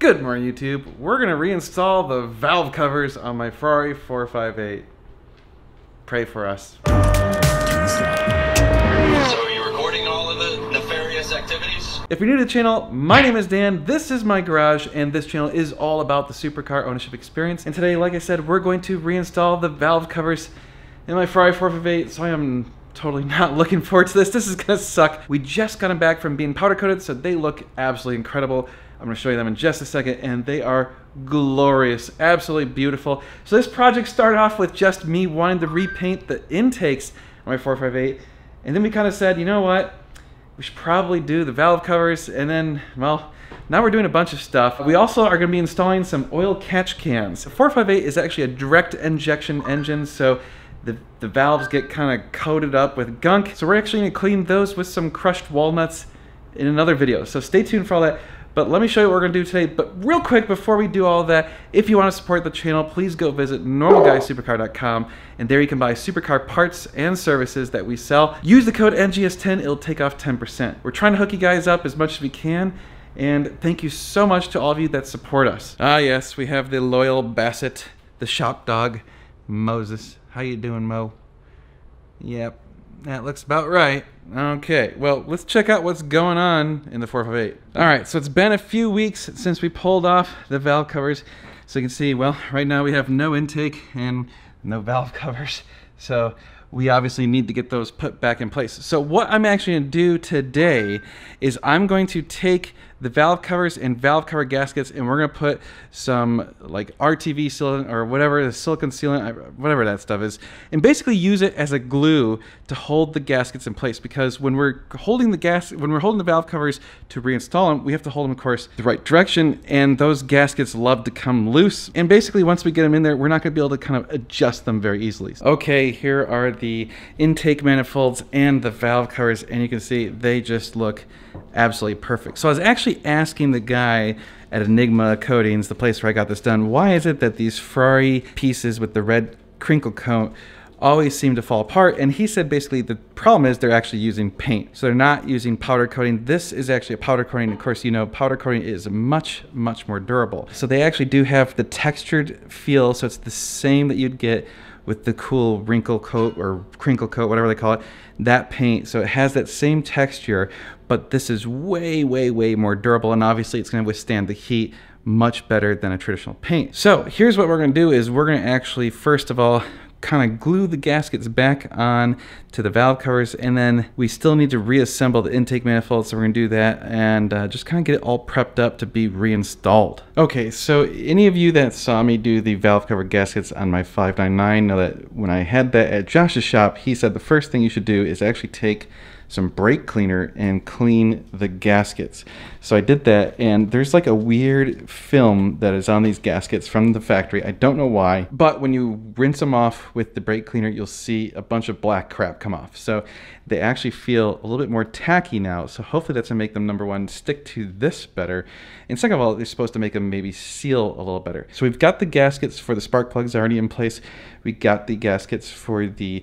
Good morning, YouTube. We're gonna reinstall the valve covers on my Ferrari 458. Pray for us. So you're recording all of the nefarious activities? If you're new to the channel, my name is Dan, this is my garage, and this channel is all about the supercar ownership experience. And today, like I said, we're going to reinstall the valve covers in my Ferrari 458, so I am totally not looking forward to this. This is gonna suck. We just got them back from being powder coated, so they look absolutely incredible. I'm going to show you them in just a second, and they are glorious, absolutely beautiful. So this project started off with just me wanting to repaint the intakes on my 458, and then we kind of said, you know what, we should probably do the valve covers, and then, well, now we're doing a bunch of stuff. We also are going to be installing some oil catch cans. The 458 is actually a direct injection engine, so the valves get kind of coated up with gunk. So we're actually going to clean those with some crushed walnuts in another video, so stay tuned for all that. But let me show you what we're going to do today. But real quick, before we do all that, if you want to support the channel, please go visit normalguysupercar.com, and there you can buy supercar parts and services that we sell. Use the code NGS10, it'll take off 10%. We're trying to hook you guys up as much as we can, and thank you so much to all of you that support us. Ah yes, we have the loyal Basset, the shop dog, Moses. How you doing, Mo? Yep, that looks about right. Okay, well, let's check out what's going on in the 458. All right, so it's been a few weeks since we pulled off the valve covers. So you can see, well, right now we have no intake and no valve covers. So we obviously need to get those put back in place. So what I'm actually gonna do today is I'm going to take the valve covers and valve cover gaskets, and we're gonna put some like RTV sealant or whatever, the silicone sealant, whatever that stuff is, and basically use it as a glue to hold the gaskets in place, because when we're holding the valve covers to reinstall them, we have to hold them, of course, the right direction, and those gaskets love to come loose. And basically once we get them in there, we're not gonna be able to kind of adjust them very easily. Okay, here are the intake manifolds and the valve covers, and you can see they just look absolutely perfect. So I was actually asking the guy at Enigma Coatings, the place where I got this done, why is it that these Ferrari pieces with the red crinkle coat always seem to fall apart? And he said basically the problem is they're actually using paint. So they're not using powder coating. This is actually a powder coating. Of course, you know, powder coating is much, much more durable. So they actually do have the textured feel, so it's the same that you'd get with the cool wrinkle coat or crinkle coat, whatever they call it, that paint. So it has that same texture, but this is way, way, way more durable, and obviously it's gonna withstand the heat much better than a traditional paint. So here's what we're gonna do is we're gonna actually, first of all, kind of glue the gaskets back on to the valve covers, and then we still need to reassemble the intake manifold, so we're gonna do that and just kind of get it all prepped up to be reinstalled. Okay, so any of you that saw me do the valve cover gaskets on my 599 know that when I had that at Josh's shop, he said the first thing you should do is actually take some brake cleaner and clean the gaskets. So I did that, and there's like a weird film that is on these gaskets from the factory. I don't know why, but when you rinse them off with the brake cleaner, you'll see a bunch of black crap come off. So they actually feel a little bit more tacky now. So hopefully that's gonna make them, number one, stick to this better. And second of all, they're supposed to make them maybe seal a little better. So we've got the gaskets for the spark plugs already in place. We got the gaskets for the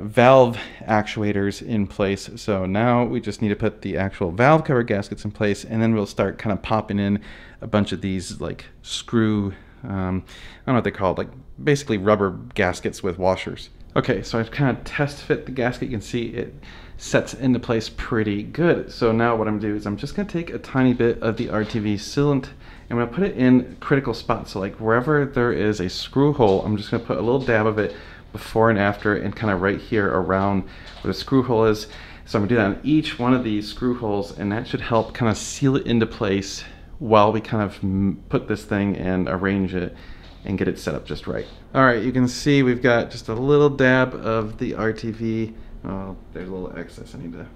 valve actuators in place. So now we just need to put the actual valve cover gaskets in place, and then we'll start kind of popping in a bunch of these like screw, I don't know what they're called, like basically rubber gaskets with washers. Okay, so I've kind of test fit the gasket. You can see it sets into place pretty good. So now what I'm gonna do is I'm just gonna take a tiny bit of the RTV sealant, and I'm gonna put it in critical spots. So like wherever there is a screw hole, I'm just gonna put a little dab of it before and after, and kind of right here around where the screw hole is. So I'm gonna do that on each one of these screw holes, and that should help kind of seal it into place while we kind of put this thing and arrange it and get it set up just right. All right, you can see we've got just a little dab of the RTV. Oh, there's a little excess I need to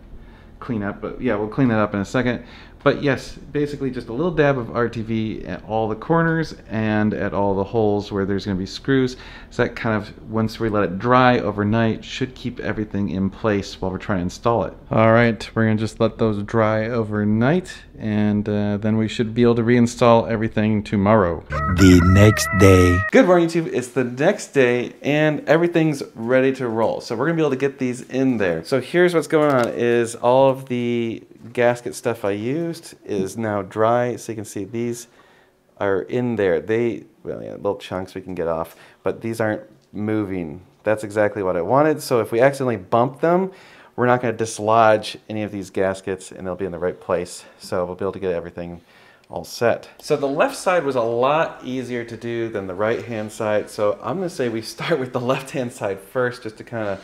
clean up, but yeah, we'll clean that up in a second. But yes, basically just a little dab of RTV at all the corners and at all the holes where there's gonna be screws. So that kind of, once we let it dry overnight, should keep everything in place while we're trying to install it. All right, we're gonna just let those dry overnight, and then we should be able to reinstall everything tomorrow. The next day. Good morning, YouTube, it's the next day, and everything's ready to roll. So we're gonna be able to get these in there. So here's what's going on is all of the gasket stuff I used is now dry, so you can see these are in there. They, well, yeah, little chunks we can get off, but these aren't moving. That's exactly what I wanted. So if we accidentally bump them, we're not going to dislodge any of these gaskets and they'll be in the right place. So we'll be able to get everything all set. So the left side was a lot easier to do than the right hand side. So I'm going to say we start with the left hand side first, just to kind of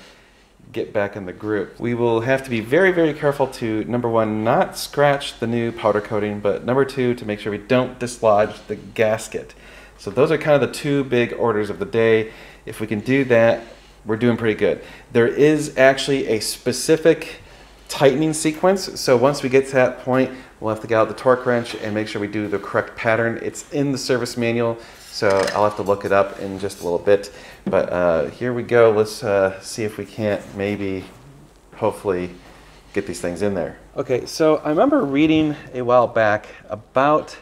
get back in the group. We will have to be very, very careful to, number one, not scratch the new powder coating, but number two, to make sure we don't dislodge the gasket. So those are kind of the two big orders of the day. If we can do that, we're doing pretty good. There is actually a specific tightening sequence. So once we get to that point, we'll have to get out the torque wrench and make sure we do the correct pattern. It's in the service manual, so I'll have to look it up in just a little bit. But here we go. Let's see if we can't maybe, hopefully, get these things in there. Okay, so I remember reading a while back about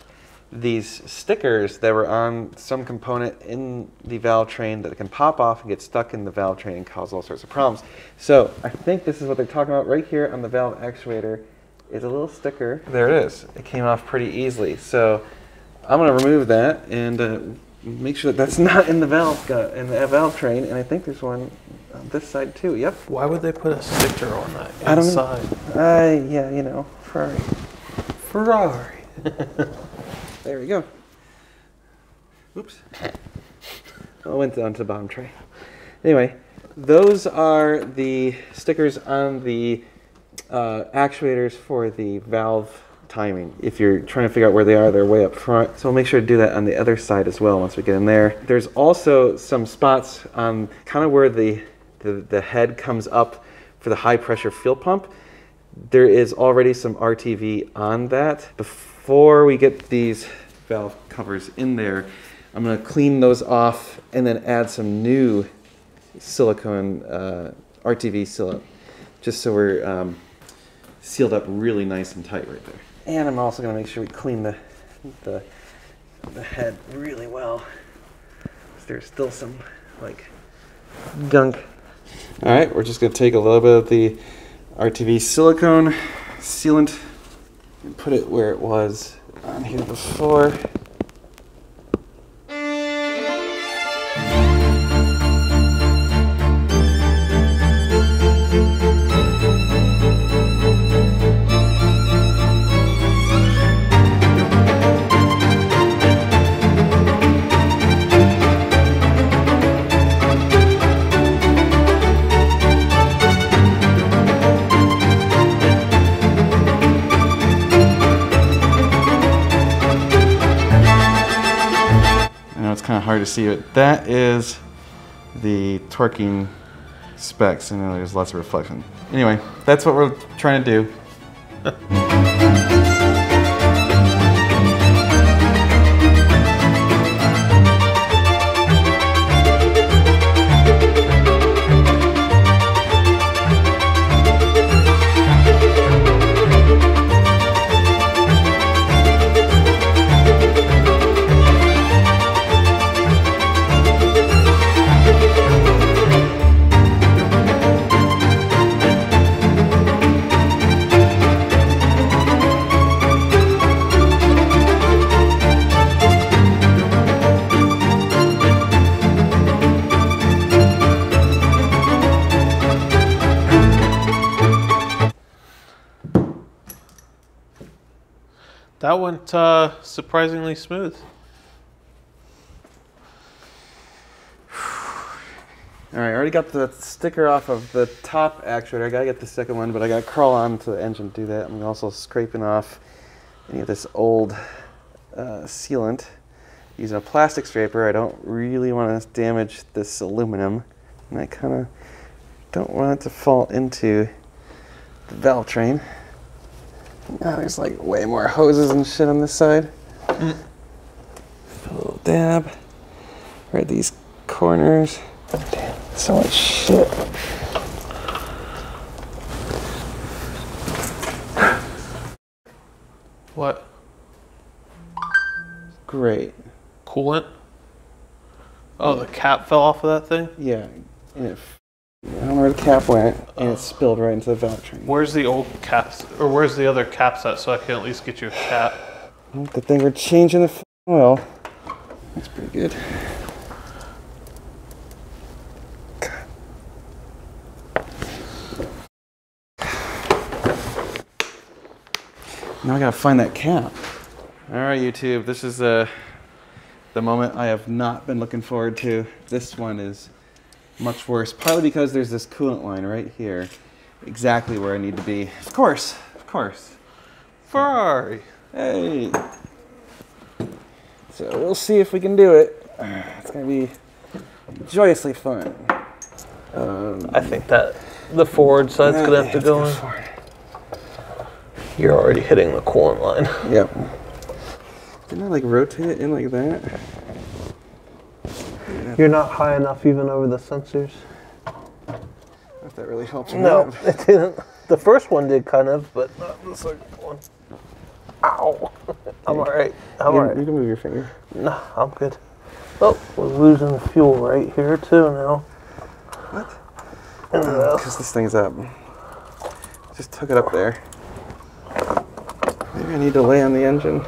these stickers that were on some component in the valve train that can pop off and get stuck in the valve train and cause all sorts of problems. So I think this is what they're talking about right here on the valve actuator. Is a little sticker. There it is. It came off pretty easily. So I'm going to remove that and make sure that that's not in the valve gut, in the valve train. And I think there's one on this side too. Yep. Why would they put a sticker on that inside? Yeah, you know, Ferrari. Ferrari. There we go. Oops. I went onto the bottom tray. Anyway, those are the stickers on the actuators for the valve timing. If you're trying to figure out where they are, they're way up front. So we'll make sure to do that on the other side as well once we get in there. There's also some spots on kind of where the head comes up for the high pressure fuel pump. There is already some RTV on that. Before we get these valve covers in there, I'm going to clean those off and then add some new silicone, RTV sealant, just so we're sealed up really nice and tight right there. And I'm also going to make sure we clean the head really well, because there's still some like gunk. All right, we're just going to take a little bit of the RTV silicone sealant and put it where it was on here before. Kind of hard to see, but that is the torquing specs. I know there's lots of reflection. Anyway, that's what we're trying to do. That went surprisingly smooth. All right, I already got the sticker off of the top actuator. I gotta get the second one, but I gotta crawl onto the engine to do that. I'm also scraping off any of this old sealant using a plastic scraper. I don't really want to damage this aluminum, and I kind of don't want it to fall into the valve train. Oh, there's like way more hoses and shit on this side. A little dab. Right at these corners. Damn, so much shit. What? Great. Coolant? Oh, yeah. The cap fell off of that thing? Yeah. And it, I don't know where the cap went, and it spilled right into the valve train. Where's the old caps, or where's the other caps at, so I can at least get you a cap? Good thing we're changing the oil. That's pretty good. Now I gotta find that cap. All right, YouTube, this is the moment I have not been looking forward to. This one is much worse, probably because there's this coolant line right here, exactly where I need to be. Of course, Ferrari. Hey. So we'll see if we can do it. It's gonna be joyously fun. I think that the forward side's gonna have to go in. You're already hitting the coolant line. Yep. Didn't I like rotate it in like that? Yeah. You're not high enough even over the sensors. If that really helps. No, it didn't. The first one did kind of, but not the second one. Ow! I'm alright. I'm alright. You can move your finger. No, I'm good. Oh, we're losing the fuel right here too now. What? Because this thing's up. Just took it up there. Maybe I need to lay on the engine.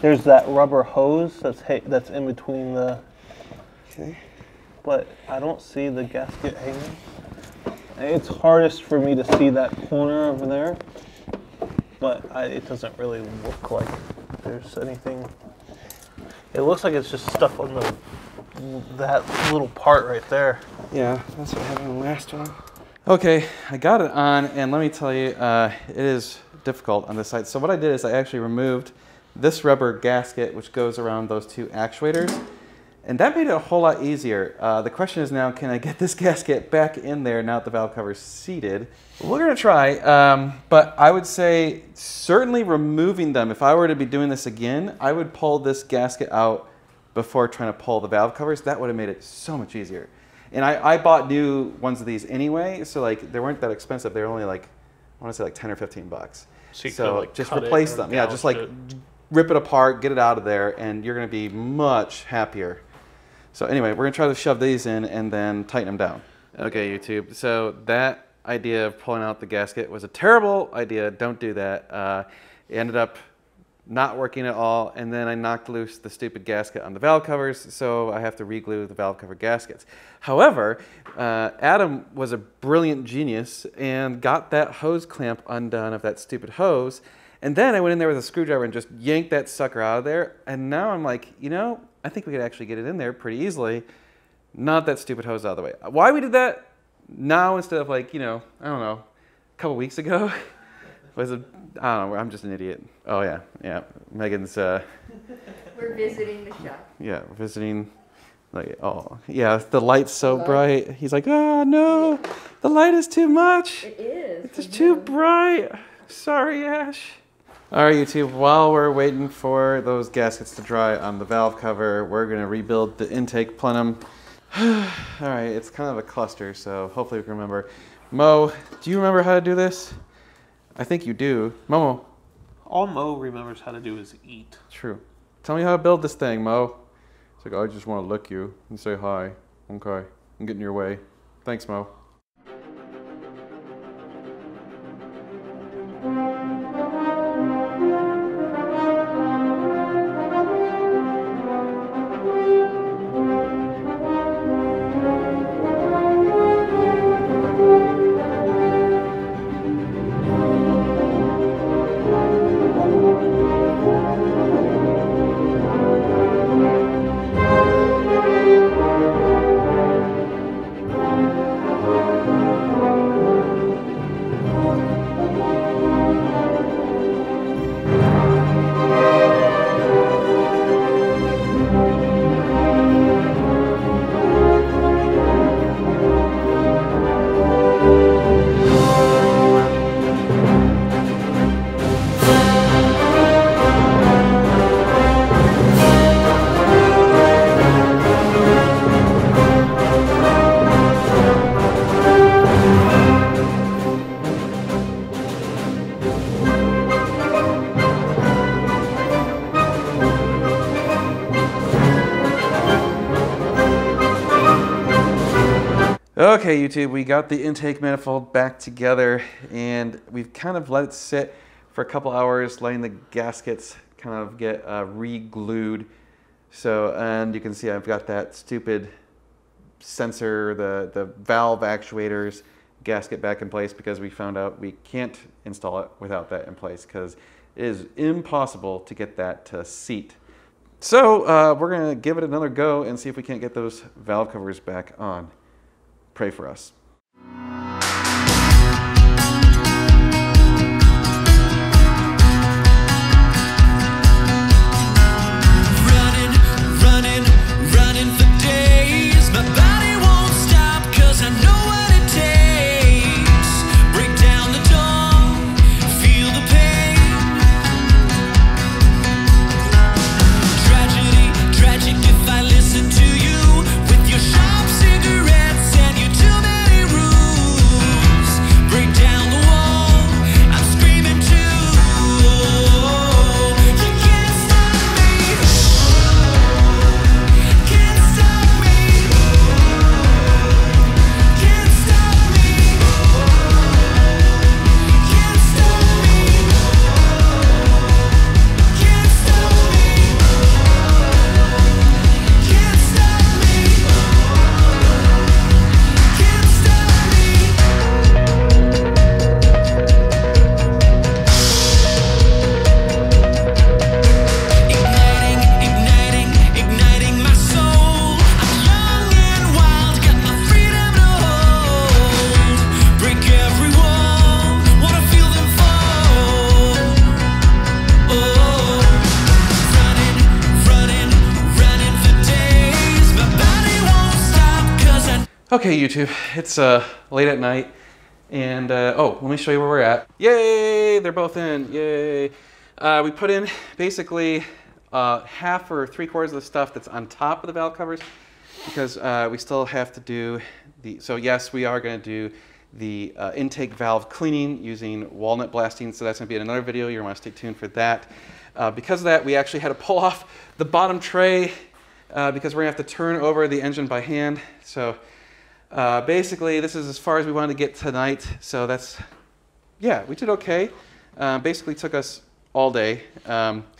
There's that rubber hose that's in between the. Okay. But I don't see the gasket hanging. It's hardest for me to see that corner over there, but it doesn't really look like there's anything. It looks like it's just stuff on that little part right there. Yeah, that's what happened the last one. Okay, I got it on, and let me tell you, it is difficult on this side. So what I did is I actually removed this rubber gasket, which goes around those two actuators, and that made it a whole lot easier. The question is now, can I get this gasket back in there now that the valve cover's seated? We're gonna try, but I would say certainly removing them. If I were to be doing this again, I would pull this gasket out before trying to pull the valve covers. That would have made it so much easier. And I bought new ones of these anyway, so like they weren't that expensive. They were only like, I want to say like 10 or 15 bucks. So, just replace them. Yeah, just like rip it apart, get it out of there, and you're going to be much happier. So anyway, we're going to try to shove these in and then tighten them down. Okay, YouTube. So that idea of pulling out the gasket was a terrible idea. Don't do that. It ended up not working at all, and then I knocked loose the stupid gasket on the valve covers, so I have to re-glue the valve cover gaskets. However, Adam was a brilliant genius and got that hose clamp undone of that stupid hose, and then I went in there with a screwdriver and just yanked that sucker out of there, and now I'm like, you know, I think we could actually get it in there pretty easily. Not that stupid hose out of the way. Why we did that now instead of like, you know, I don't know, a couple weeks ago? I don't know, I'm just an idiot. Oh yeah, yeah, Megan's. We're visiting the shop. Yeah, we're visiting, like, oh, yeah, the light's so bright. He's like, oh no, the light is too much. It is. It's just too bright. Sorry, Ash. All right, YouTube, while we're waiting for those gaskets to dry on the valve cover, we're gonna rebuild the intake plenum. All right, it's kind of a cluster, so hopefully we can remember. Mo, do you remember how to do this? I think you do. Momo. All Mo remembers how to do is eat. True. Tell me how to build this thing, Mo. It's like, I just want to lick you and say hi. Okay. I'm getting your way. Thanks, Mo. Okay, YouTube, we got the intake manifold back together and we've kind of let it sit for a couple hours, letting the gaskets kind of get re-glued. So, and you can see I've got that stupid sensor, the valve actuators gasket back in place because we found out we can't install it without that in place because it is impossible to get that to seat. So we're gonna give it another go and see if we can't get those valve covers back on. Pray for us. Okay, YouTube, it's late at night, and oh, let me show you where we're at. Yay, they're both in, yay. We put in basically half or three-quarters of the stuff that's on top of the valve covers because we still have to do the, so yes, we are gonna do the intake valve cleaning using walnut blasting, so that's gonna be in another video. You're gonna wanna stay tuned for that. Because of that, we actually had to pull off the bottom tray because we're gonna have to turn over the engine by hand, so. Basically, this is as far as we wanted to get tonight, so that's, yeah, we did okay. Basically took us all day.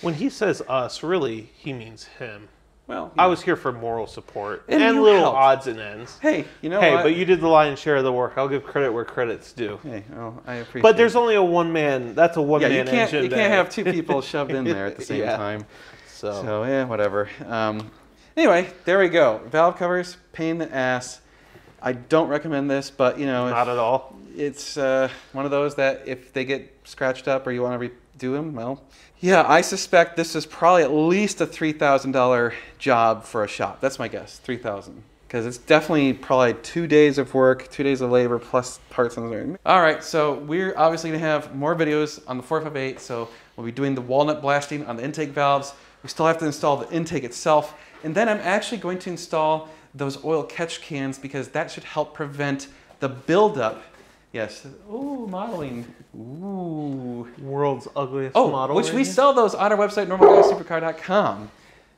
When he says us, really, he means him. Well, I was here for moral support and little helped. Odds and ends. Hey, you know what? Hey, but you did the lion's share of the work. I'll give credit where credit's due. Hey, well, I appreciate it. But there's only a one-man, that's a one-man engine. Yeah, you can't have two people shoved in there at the same time. So, yeah, whatever. Anyway, there we go. Valve covers, pain in the ass. I don't recommend this, but you know, not at all. It's one of those that if they get scratched up or you want to redo them, well, yeah, I suspect this is probably at least a $3,000 job for a shop. That's my guess, $3,000, because it's definitely probably 2 days of work, 2 days of labor plus parts and everything. All right, so we're obviously gonna have more videos on the 458. So we'll be doing the walnut blasting on the intake valves. We still have to install the intake itself, and then I'm actually going to install those oil catch cans because that should help prevent the buildup. Yes, ooh, modeling. Ooh. World's ugliest model. Which we sell those on our website, normalguysupercar.com.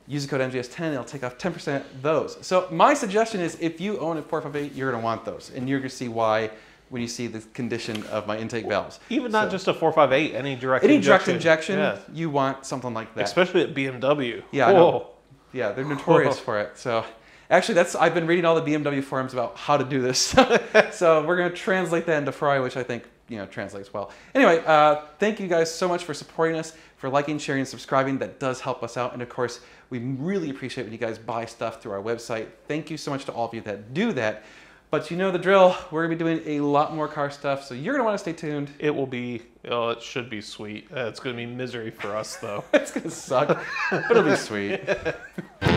Use the code NGS10, it'll take off 10% of those. So my suggestion is if you own a 458, you're gonna want those. And you're gonna see why when you see the condition of my intake valves. Even not just a 458, any direct injection, yeah. You want something like that. Especially at BMW. Yeah, yeah, they're notorious for it, so. Actually, that's, I've been reading all the BMW forums about how to do this. So we're going to translate that into Ferrari, which I think, you know, translates well. Anyway, thank you guys so much for supporting us, for liking, sharing, and subscribing. That does help us out. And of course, we really appreciate when you guys buy stuff through our website. Thank you so much to all of you that do that. But you know the drill, we're going to be doing a lot more car stuff. So you're going to want to stay tuned. It will be, oh, it should be sweet. It's going to be misery for us though. It's going to suck, but it'll be sweet.